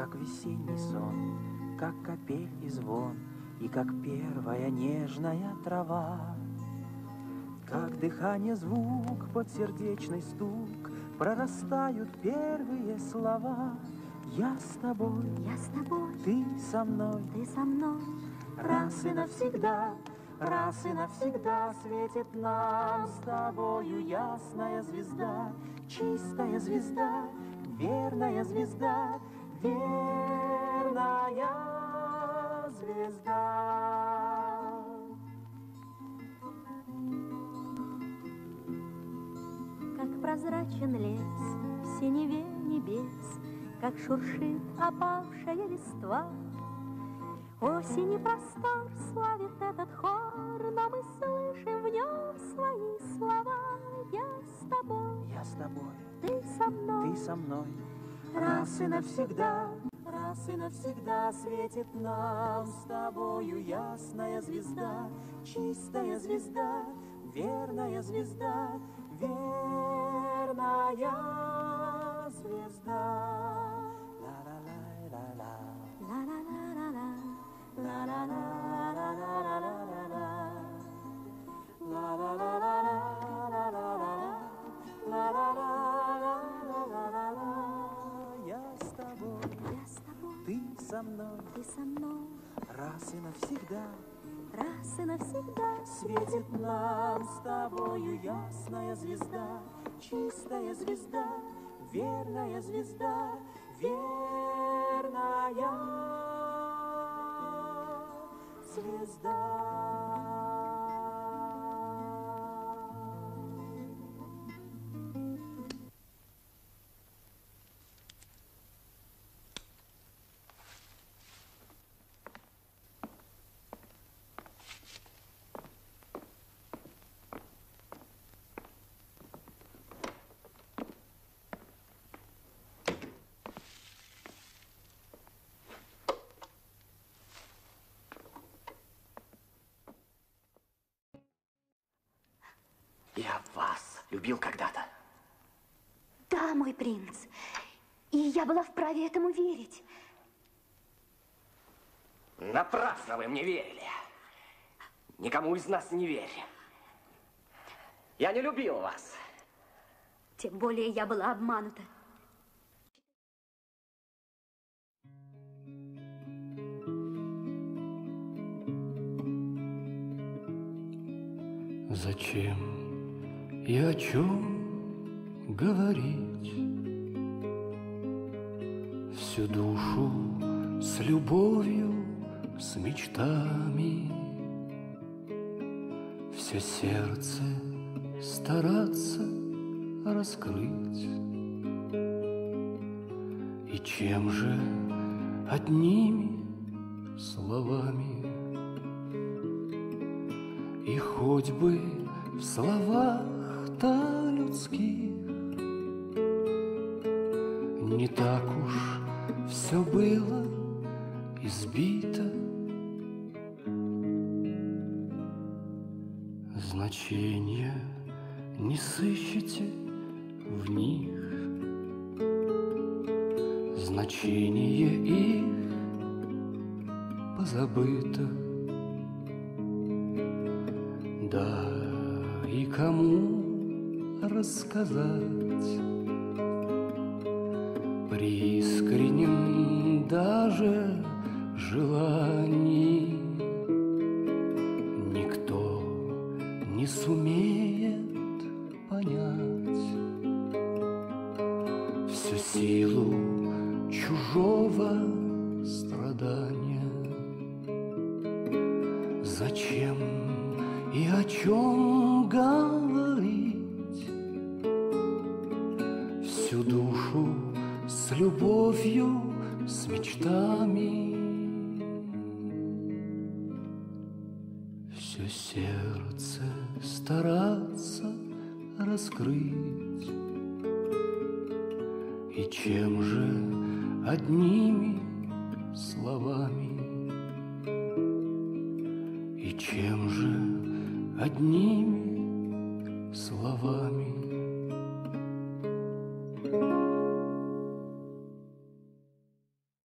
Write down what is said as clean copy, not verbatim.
как весенний сон, как капель и звон, и как первая нежная трава. Как дыхание звук, под сердечный стук прорастают первые слова. Я с тобой, я с тобой, ты со мной, ты со мной. Раз и навсегда, раз и навсегда светит нам с тобою ясная звезда, чистая звезда, верная звезда, верная звезда. Как прозрачен лес в синеве небес, как шуршит опавшая листва. Осень и простор славит этот хор, но мы слышим в нем свои слова. Я с тобой, я с тобой, ты со мной, ты со мной. Раз и навсегда, раз и навсегда светит нам с тобою ясная звезда, чистая звезда, верная звезда, верная звезда. Я с тобой, ты со мной, ты со мной. Раз и навсегда светит нам с тобою ясная звезда, чистая звезда, верная звезда, верная звезда. Я вас любил когда-то. Да, мой принц. И я была вправе этому верить. Напрасно вы мне верили. Никому из нас не верь. Я не любил вас. Тем более я была обманута. Зачем и о чем говорить? Всю душу с любовью, с мечтами, все сердце стараться раскрыть. И чем же одними словами? И хоть бы в словах людских не так уж все было избито. Значения не сыщете в них, значение их позабыто. Да и кому рассказать при искреннем даже желании? Никто не сумеет понять всю силу чужого страдания. Зачем и о чем говорить? Всю душу с любовью, с мечтами, все сердце стараться раскрыть. И чем же одними словами? И чем же одними словами?